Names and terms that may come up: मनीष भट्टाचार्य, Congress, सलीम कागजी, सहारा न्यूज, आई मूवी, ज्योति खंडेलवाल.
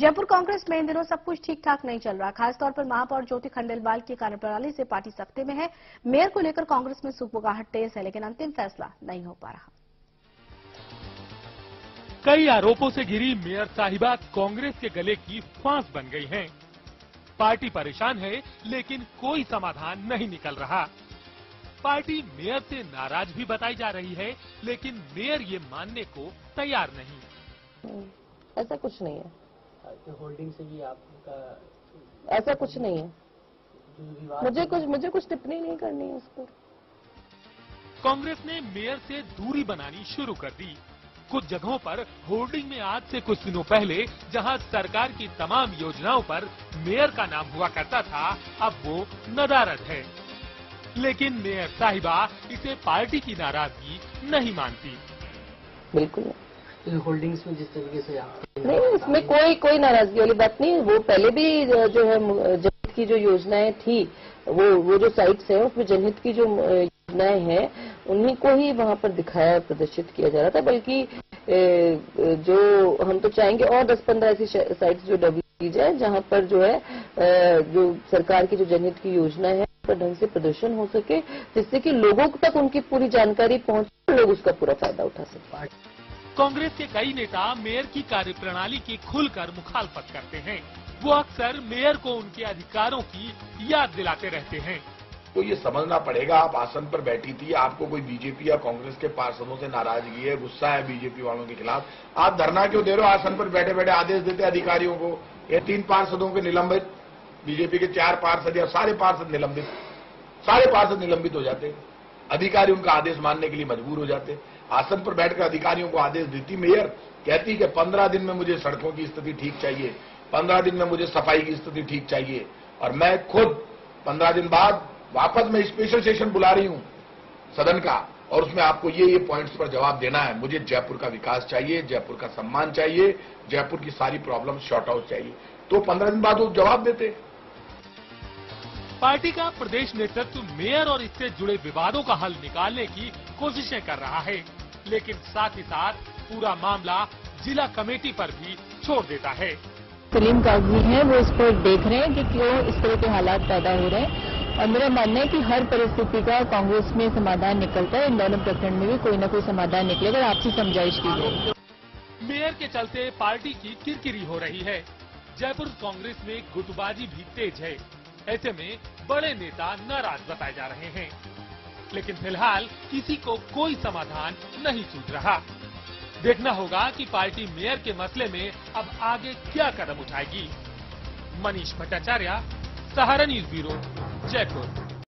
जयपुर कांग्रेस में इन दिनों सब कुछ ठीक ठाक नहीं चल रहा। खासतौर पर महापौर ज्योति खंडेलवाल की कार्यप्रणाली से पार्टी सख्ते में है। मेयर को लेकर कांग्रेस में सुगबुगाहट तेज है, लेकिन अंतिम फैसला नहीं हो पा रहा। कई आरोपों से घिरी मेयर साहिबा कांग्रेस के गले की फांस बन गई हैं। पार्टी परेशान है, लेकिन कोई समाधान नहीं निकल रहा। पार्टी मेयर से नाराज भी बताई जा रही है, लेकिन मेयर ये मानने को तैयार नहीं। ऐसा कुछ नहीं है। तो होल्डिंग से भी आपका ऐसा कुछ नहीं है। मुझे कुछ टिप्पणी नहीं करनी है उसको। कांग्रेस ने मेयर से दूरी बनानी शुरू कर दी। कुछ जगहों पर होर्डिंग में आज से कुछ दिनों पहले जहां सरकार की तमाम योजनाओं पर मेयर का नाम हुआ करता था, अब वो नदारद है। लेकिन मेयर साहिबा इसे पार्टी की नाराजगी नहीं मानती। बिल्कुल होर्डिंग्स में जिस तरीके से नहीं, इसमें कोई नाराजगी वाली बात नहीं। वो पहले भी जो है जनहित की जो योजनाएं थी, वो जो साइट्स है उसमें जनहित की जो योजनाएं हैं उन्हीं को ही वहाँ पर दिखाया प्रदर्शित किया जा रहा था। बल्कि जो हम तो चाहेंगे और 10-15 ऐसी साइट्स जो डेवलप की जाए जहाँ पर जो है जो सरकार की जो जनहित की योजना है उस पर ढंग से प्रदर्शन हो सके, जिससे कि लोगों तक उनकी पूरी जानकारी पहुंच और लोग उसका पूरा फायदा उठा सके। कांग्रेस के कई नेता मेयर की कार्यप्रणाली की खुलकर मुखालफत करते हैं। वो अक्सर मेयर को उनके अधिकारों की याद दिलाते रहते हैं। तो ये समझना पड़ेगा, आप आसन पर बैठी थी, आपको कोई बीजेपी या कांग्रेस के पार्षदों से नाराजगी है, गुस्सा है बीजेपी वालों के खिलाफ, आप धरना क्यों दे रहे हो? आसन पर बैठे बैठे आदेश देते अधिकारियों को। ये 3 पार्षदों के निलंबित, बीजेपी के 4 पार्षद या सारे पार्षद निलंबित हो जाते। अधिकारी उनका आदेश मानने के लिए मजबूर हो जाते। आसन पर बैठकर अधिकारियों को आदेश देती मेयर, कहती कि 15 दिन में मुझे सड़कों की स्थिति ठीक चाहिए, 15 दिन में मुझे सफाई की स्थिति ठीक चाहिए, और मैं खुद 15 दिन बाद वापस मैं स्पेशल सेशन बुला रही हूं सदन का, और उसमें आपको ये पॉइंट्स पर जवाब देना है। मुझे जयपुर का विकास चाहिए, जयपुर का सम्मान चाहिए, जयपुर की सारी प्रॉब्लम शॉर्ट आउट चाहिए। तो 15 दिन बाद वो जवाब देते। पार्टी का प्रदेश नेतृत्व मेयर और इससे जुड़े विवादों का हल निकालने की कोशिशें कर रहा है, लेकिन साथ ही साथ पूरा मामला जिला कमेटी पर भी छोड़ देता है। सलीम कागजी हैं, वो इसको देख रहे हैं कि क्यों इस तरह के हालात पैदा हो रहे हैं, और मेरा मानना है कि हर परिस्थिति का कांग्रेस में समाधान निकलता है। इन दोनों प्रकरण में भी कोई ना कोई समाधान निकलेगा, और आपसी समझाइश की जाएगी। मेयर के चलते पार्टी की किरकिरी हो रही है। जयपुर कांग्रेस में गुटबाजी भी तेज है। ऐसे में बड़े नेता नाराज बताए जा रहे हैं, लेकिन फिलहाल किसी को कोई समाधान नहीं सूझ रहा। देखना होगा कि पार्टी मेयर के मसले में अब आगे क्या कदम उठाएगी। मनीष भट्टाचार्य, सहारा न्यूज bureau, Jaipur.